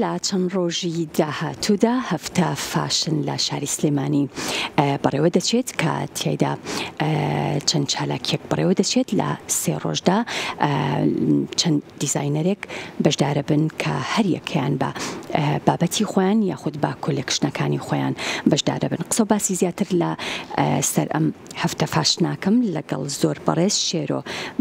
لە چەند ڕۆژی داهاتوودا هەفتە فاشن لە شاری سلێمانی بەڕێوە دەچێت کە تیایدا چەند چالاکیەک بەڕێوە دەچێت. لە سێ ڕۆژدا چەند دیزاینەرێک بەشدارە بن کە هەر یەکیان بە بابەتی خۆیان یاخود بە کۆلێکشنەکانی خۆیان بەشدارە بن. قسە و باسی زیاتر لە سەر ئەم هەفتە فاشناکەم لەگەڵ زۆر بەڕێز شێرۆ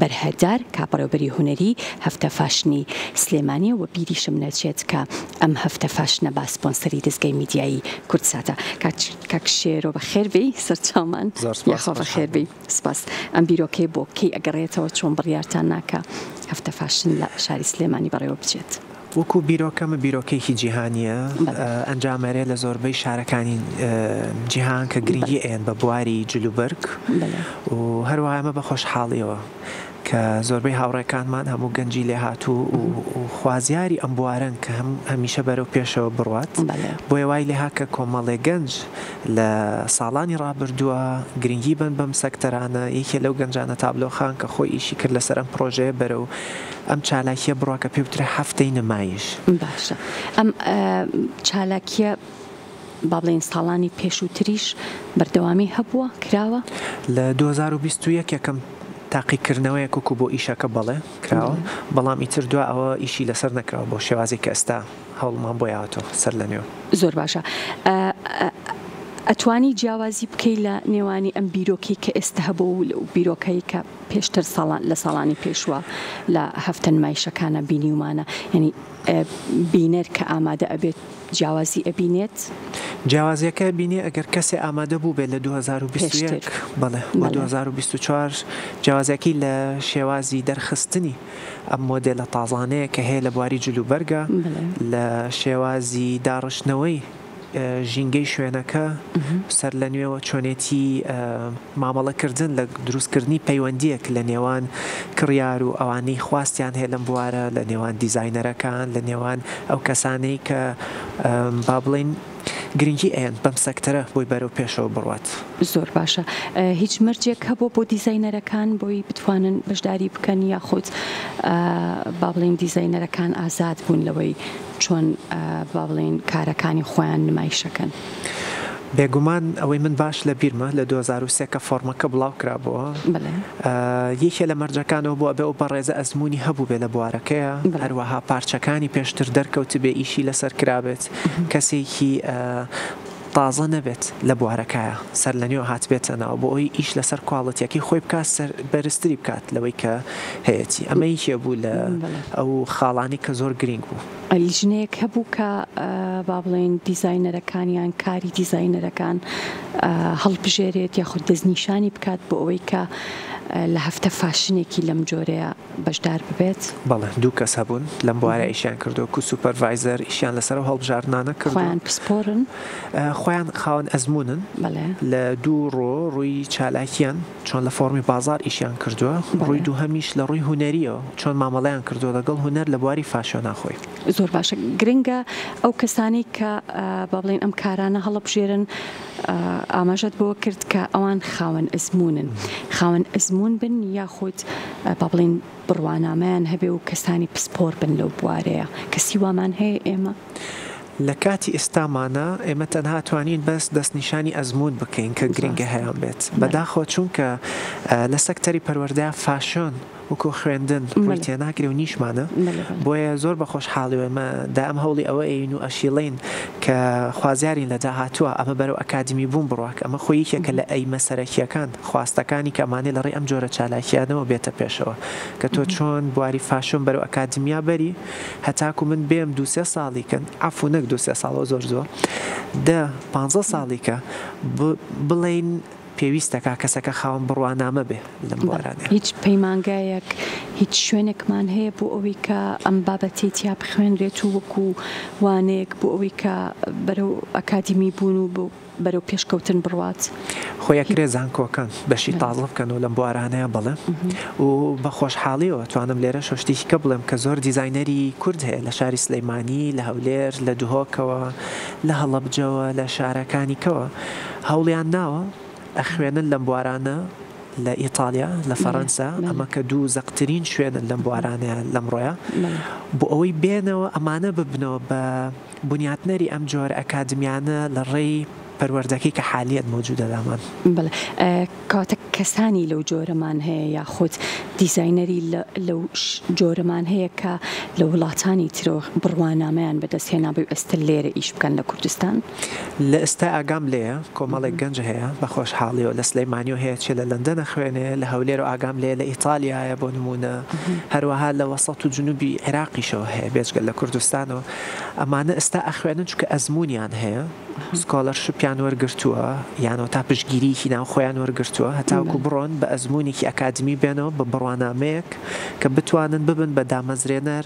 بەرهەدار کە بەڕێوەبەری هونەری هەفتە فاشنی سلێمانی و بیریشم نەچێت کە ئەم هەفتە فاشنە با سپۆنسەری دەستگای میدیایی کوردساتە. کاک شێرۆ بەخێربێی سەرچاومان، یاخۆ بەخێربێی. سپاس. ئەم بیرۆکەی بۆ کەی ئەگەڕێتەوە چۆن بڕیارتان ناکە هەفتە فاشن لە شاری سلێمانی بەڕێوە بچێت؟ وەکو بیرۆکەمە بیرۆکەیەکی جیهانیە، ئەنجامەرێ لە زۆربەی شارەکانی جیهان کە گرنگی ئێن بە بواری جلوبەرگ و هەروە ئەمە بە خۆشحاڵیەوە کە زۆربەی هاوڕێکانمان هەموو گەنجی لێ هاتوو و خوازیاری ئەم بوارن کە هەمیشە بەرەو پێشەوە بڕوات، بۆیە وای لێ هاکە کۆمەڵێ گەنج لە ساڵانی ڕابردووە گرنگی بن بەم سەکتەرانە. یەکێ لەو گەنجانە تابلۆخان کە خۆی ئیشی کرد لەسەر ئەم پرۆژەیە بەرەو ئەم چالاکیە بڕوا کە پێوترە هەفتەی نمایش. باشە، ئەم چالاکیە بابلین ساڵانی پێشووتریش بەردەوامی هەبووە کراوە لە 2021 یەکەم تاقیکردنەوەیەک وەکو بۆ ئیشەکە بەڵێ کراوە، بەڵام ئیتر دووە ئەوە ئیشی لەسەر نەکراوە بۆ شێوازی کە ئێستا هەوڵمان بۆ یاوەتەوە سەر لە نوێ. زۆر باشە. ئەتوانی جیاوازی بکەی لە نێوانی ئەم بیرۆکی کە ئێستا هەبوو و بیرۆکەی کە پێشتر لە ساڵانی پێشوە لە هەفتە نمایشەکانە بینیومانە، یعنی بینەر کە ئامادە ئەبێت جیاوازی ئەبینێت؟ جیاوازیەکە بینی ئەگەر کەسێ ئامادە بوو بێت لە 2021 بەڵێ و 2024 جیاوازیەکی لە شێوازی دەرخستنی ئەم مۆدێلە تازانەیە کە هەیە لە بواری جلوبەرگە لە شێوازی داڕشتنەوەی ژینگەی شوێنەکە سەر لە نوێەوە چۆنێتی مامەڵەکردن لە دروستکردنی پەیوەندیەک لە نێوان کڕیار و ئەوانەی خواستیان هەیە لەم بوارە، لە نێوان دیزاینەرەکان، لە نێوان ئەو کەسانەی کە با بڵین گرنگی ئەیان بەم سەکتەرە بۆی بەرەو پێشەوە بڕوات. زۆر باشە. هیچ مەرجێک هەبوو بۆ دیزاینەرەکان بۆی بتوانن بەشداری بکەن یاخود با بڵین دیزاینەرەکان ئازاد بوون لەوەی چۆن با بڵین کارەکانی خۆیان نمایشەکەن؟ بێگومان ئەوەی من باش لە بیرمە لە 2023 کە فۆرمەکە بڵاوکرابەوە، یەکێ لە مەرجەکانەوە بۆ ئەبێ و بەڕێزە ئەزمموی هەبوو بێ لە بوارەکەیە، هەروەها پارچەکانی پێشتر دەرکەوت بێ ئیشی لەسەر کرابێت، کەسێکی تازە نەبێت لە بوارەکەیە سەر لە نوێ هات بێتەنەوە بۆ ئەوی ئیش لەسەر کواڵەتیەکەی خۆی بکات بەرزتری بکات لەوەی کە هەیەی. ئەمە هیچیە بوو لە ئەو خاڵانی کە زۆر گرنگ بوو. ئەلیژنەیەک هەبوو کە با بڵێن دیزاینەرەکانیان کاری دیزاینەرەکان هەڵبژێرێت یاخود دەستنیشانی بکات بۆ ئەوەی کە لە هەفتە فاشنێکی لەم جۆرەیە بەشدار ببێت؟ بەڵێ، دوو کەس هەبوون لەم بوارە ئیشیان کردو و سوپەرڤایزەر ئیشیان لەسەر هەڵبژارنانە کردو. خۆیان پسپۆرن؟ خۆیان خاوەن ئەزمونن لە دوو ڕۆ ڕووی چالاکیان چۆن لە فۆرمی بازار ئیشیان کردووە، ڕووی دوو هەمیش لە ڕووی هوەریەوە چۆن مامەڵیان کردووە لەگەڵ هوەر لە بواری فاشۆنا خۆی. زۆر باشە. گرنگە ئەو کەسانی کە با بڵێن ئەم کارانە هەڵبژێرن ئاماژەت بۆ کرد کە ئەوان خاوەن ئەزمونن، خاوەن ئەزمون بن یاخود با بڵین بڕوانامان هەبێ و کەسانی پسپۆر بن لەو بوارەیە کە سیوامان هەیە. ئێمە لە کاتی ئێستامانە ئێمە تەنها توانین بەس دەستنیشانی ئەزمون بکەین کە گرنگە هەیەیان بێت، بەداخۆ چونکە لە سەکتەری پەروەردە فاشۆن وەکو خوێندن ڕووی تێناگرێ و نیشمانە، بۆیە زۆر بە خۆشحاڵی ئێمە دام هەوڵی ئەوە ئەین و ئەشیڵین کە خوازیارین لە داهاتووە ئەمە بەرەو ئەکادمی بوون بڕواک. ئەمە خۆی یەکە لە ئەیمە سەرەکیەکان خواستەکانی کەمانێ لە ڕێ ئەم جۆرە چالاکیانەوە بێتە پێشەوە کە تۆ چۆن بواری فاشۆن بەرەو ئەکادمیا بەری هەتاکو من بێم دو سێ ساڵیکەن، ئەفو نەک دو سێ ساڵەوە زۆر زۆر دە 15 ساڵیکە بڵین پێویستەکە کەسەکە خاوەن بڕوانامە بێ لەم بوارانە. هیچ پەیمانگایەک، هیچ شوێنێکمان هەیە بۆ ئەوەی کە ئەم بابەتی تیا بخوێنرێت و وەکو وانەیەک بۆ ئەوەی کە بەرەو ئەکادمی بوون و بەرەو پێشکەوتن بڕوات؟ خۆیەکرێ زانکۆکان بەشی تازڵ بکەن و لەم بوارانەیە بڵێ و بە خۆشحاڵیەوە توانم لێرە شتێکیکە بڵێم کە زۆر دیزاینەری کورد هەیە لە شاری سلێمانی، لە هەولێر، لە دهۆکەوە، لە هەڵەبجەوە، لە شارەکانی کەوە هەوڵیان ناوە ئەخوێنن لەم بوارانە لإيطاليا لفرنسا أما كدو زقترين شوية لمبوارانة لمرويا بقوي بينه أمانة ببنو ببنياتنا ري أمجور أكاديميانا للري پروردگی که حالیت موجوده دامان. بله، کات کسانی لو جورمان هی یا خود دیزاینری لو جورمان هی که لولاتانی ترو بروانامان بدست هنابی استلیر ایش بکن لکردستان. لست آگام لیه کاملا گنج هی با خوش حالیو لسلیمانیو هی چه لندن خوانه لهولیر آگام لیه لایتالیا یا بنمونه هر و هال لوسط جنوبی عراقی شو هی بیشتر لکردستانو. اما نست اخوانه چون ازمونیان هی. سکالرشپ یانور گرتوه یانو تابش گیری که ناو خویانور گرتوه حتی کبران با ازمونی که اکادمی بینو با برنامه‌ک که بتوانند ببند به دامزرینر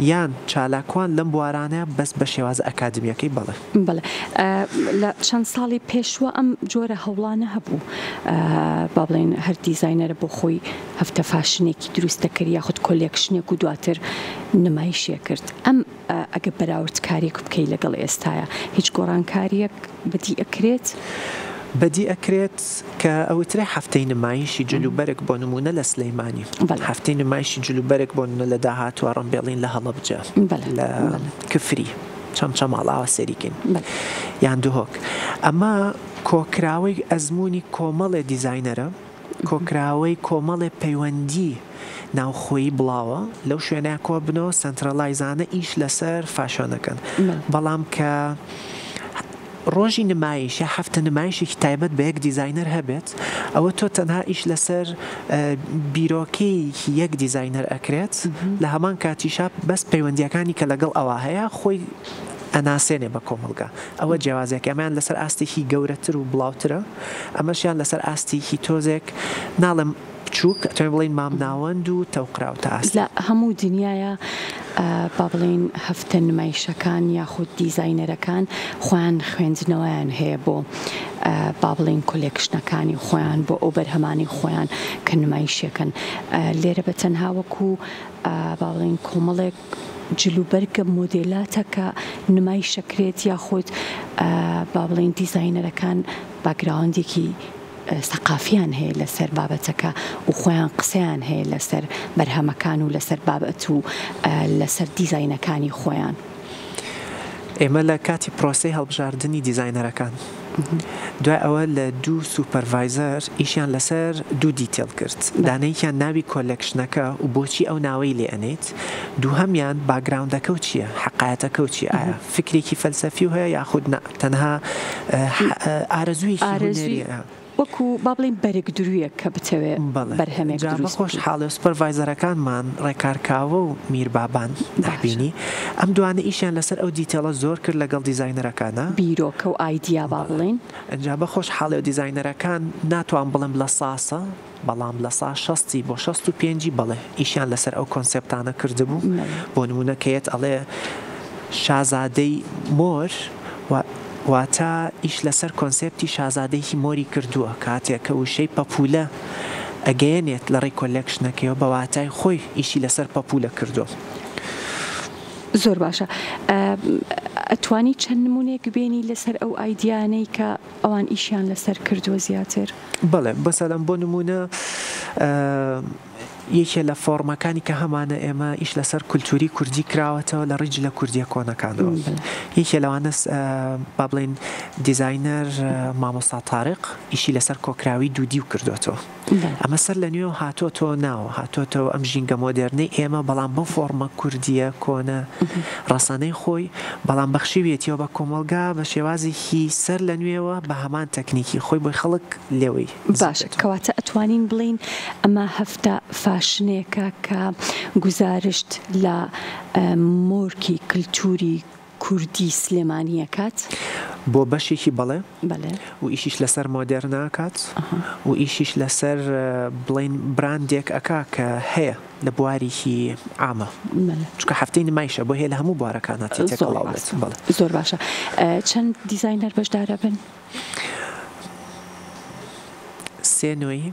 یان چالاکوان لمبوارانه بس بشیواز اکادمی کی باله. باله. چند سالی پیش و ام جوره هولانه هبو بابلین هر دیزاینر با خوی هفته فاشنی کی درست کری خود کلیکشنی کدواتر نمایشی کرد. ام اگه برایت کاری کبکی لگل استایا هیچ گران کاریک بدی اکرت بدي أكريت كأوتري حفتين مايشي جلو برك بونمونا لسليماني حفتين مايشي جلو برك بونمونا لداهات وارم بيلين لهلبجة كفري چم علاوة سريكين يعني دوهوك أما كوكراوي أزموني كومال ديزاينرة كوكراوي كومال بيواندي ناو خوی بلاوا لو شونه کوبنو سنترالایزانه ایش لسر فاشانه کن بلام که روزی نمایش یا هفته نمایشی که تایبت به یک دیزاینر هبت او تو تنها ایش لسر بیروکی که یک دیزاینر اکرت لهمان کاتیشا بس پیوندیکانی که لگل اواهیا خوی اناسینه با کاملگا او جوازه که امان لسر استیخی گورتر و بلاوتره اماشیان لسر استیخی توزک نالم چوک تنبلین مام ناوند و توقرا و تاست لا همو دنیای بابلین هفته نمایشکان یا خود دیزاینرکان خوان خوێندنەوەیان هەیە بۆ بابلین کۆلێکشنەکانی خۆیان بۆ ئۆبەرهەمانی خۆیان کە نمایشیەکەن لێرە بە تەنها وەکو بابلین کۆمەڵێک جلوبەرگە مۆدێلاتەکە نمایشەکرێت یا خود بابلین دیزاینەرەکان باگراوندێکی ثقافيان هي لسر بابتك وخوان قسيان هي لسر برهما كانوا لسر بابتو لسر ديزاين كاني خوان املا كاتي بروسي هالبجاردني ديزاينر كان دو اول دو سوبرفايزر ايشان لسر دو ديتيل كرت داني كان ناوي كولكشنكا وبوشي او ناوي لي انيت دو هميان باكراوندك وتشي حقاتك وتشي فكري كي فلسفي وهي ياخذنا تنها ارزوي شي وكو بابلين برق دروية كبتوى برهمك دروية جابا خوش حالي سوبرفايزر كان من ريكار كاو مير بابان نحبيني ام دواني ايشان لسر او ديتيلا زور كر لقل ديزاينر كان بيروك و ايديا بابلين جابا خوش حالي او ديزاينر كان ناتوان بلن بلساسة بلام لسا شستی با شست و پینجی بله ايشان لسر او کنسپتانه کرده بو بونمونه كيت علي شازادي مور و واتا ايش لسر كونسبتي شازادي موري كردوه كاتيا كوشي بابولا اجينيت لري كولكشن كيو بواتاي خوي ايشي لسر بابولا كردو زور باشا اتواني چند مونيك بيني لسر او ايدياني كا اوان ايشيان لسر كردو زياتر بله مثلا بونمونه یکی لە فۆرمەکانی کە هەمانە ئێمە ئیش لەسەر کولتوری کوردی کراوەتەوە لە ڕێژ لە کوردی کۆنەکانەوە یەکێ لەوانە با بڵێن دیزاینەر مامۆستا تاریق ئیشی لەسەر کۆکراوی دوودی و کردوەوە ئەمە سەر لە نوێ هاتۆتەوە ناوە هاتۆتەوە ئەم ژینگە مۆدێرنەی ئێمە بەڵام بە فۆرمە کوردیە کۆنە ڕسانەی خۆی بەڵام بەخشیوێتیەوە بە کۆمەلگا بە شێوازێکی سەر لە نوێوە بە هەمان تەکنیکی خۆی بۆی خەڵک لێوەی باش کەواتە ئەتوانین بڵین ئەمە هەفتە فاشنێکە کە گزارشت لە مۆرکی کلتوری کوردی سلێمانی کات بۆ بەشێکی بەڵێ و ئیشیش لەسەر مۆدێرنا کات و ئیشیش لەسەر بڵین براندێک ئەکا کە هەیە لە بوارێکی عامە چونکە هەفتەی نمایشە بۆ هەیە لە هەموو بوارەکاناتی تێکەڵاو بێت زۆر باشە چەند دیزاینەر بەشدارە بن سێ نوێی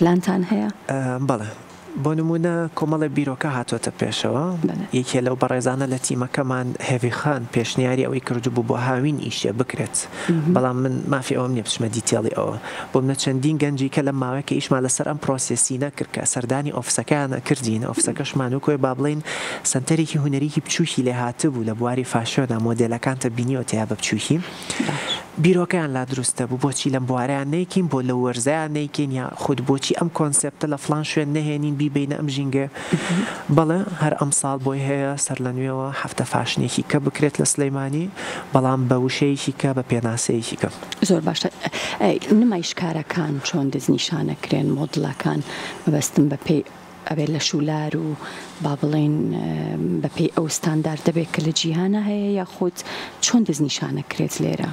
بلانتان هيا بله بونمونه کومل بیروکه هاتو تا پیشوا یکی لو برزانه لتیما کمان هوی خان پیشنیاری او یکرجو بو هاوین ایشه بکرت بلا من ما في اومنی بشم دیتیلی او بومنه چندین گنجی کلم ماوه که ایش مال سر ام پروسسینه کرک سردانی افسکانه کردین افسکش مانو کو بابلین سنتری کی هنری کی بچوشی له هاتو بوله بواری فاشونا مدل کانت بینیو ته بچوشی بیروکان لا درسته بو بوچی لم بواره نیکین بو لورزه نیکین یا خود بوچی ام کانسپت لا فلان شو نهینین بين ام جينجا بلا هر امصال بوي هي سرلنيو هفته فاشني هيك بكريت لسليماني بلام بوشي هيك ببيناسي هيك زور باش اي نمايش كارا كان چون دز نشانه كرين مودلا كان بستم ببي ابل شولارو بابلين ببي او ستاندارد بكل جيهانه هي ياخذ چون دز نشانه كريت ليره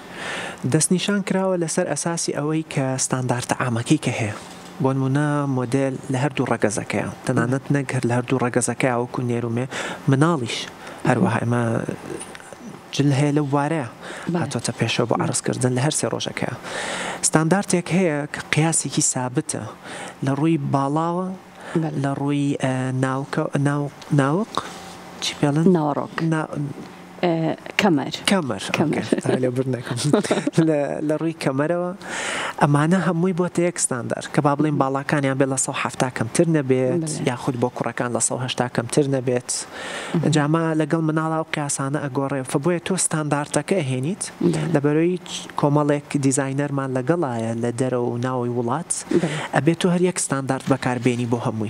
دز نشان كراو لسر اساسي اوي ك ستاندارد عامكي كه بونمونا موديل لهردو رقزكا تنانت نقهر لهردو رقزكا وكنيرومي مناليش هروها ما جلها لوارا هاتو تبيشو بعرس كردن لهر سي روجكا ستاندارتك هي قياسي كي ثابته لروي بالاوه لروي ناوق تشي بيلن ناوروك كمر تعالوا برناكم لروي كمروا امانه هموي بوتيك ستاندر كبابلين بالا كان يعني بلا صو حفتا كم ترنبيت ياخذ بوكره كان لا صو هشتا كم ترنبيت جماعه لقل منالا وقياسانه اغوري فبوي تو ستاندارتك هينيت لبروي كومالك ديزاينر مان لقلايا لدرو ناوي ولات ابيتو هر يك ستاندارت بكار بيني بو هموي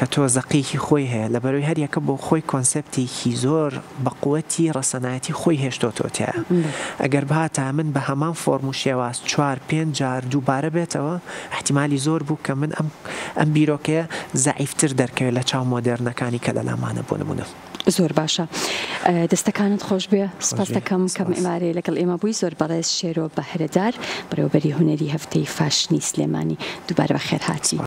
كتو زقيكي خويها لبروي هر يك بو خوي كونسبتي كي زور بقوتي رسناتي خوي هشتو توتيا اگر بهاتا من بهمان فرمو شواس 4 5 جار دوباره بتوا احتمالي زور بو كمن ام بيروكه ضعيفتر دركه لا تشا مودرن كاني كلا لمانه بونمونه زور باشا دستكانت خوش بيه سپاس كم اماري لك الايما بو زور بريس شيرو بحردار برو بري هنري هفتي فاشني سليماني دوباره بخير هاتي.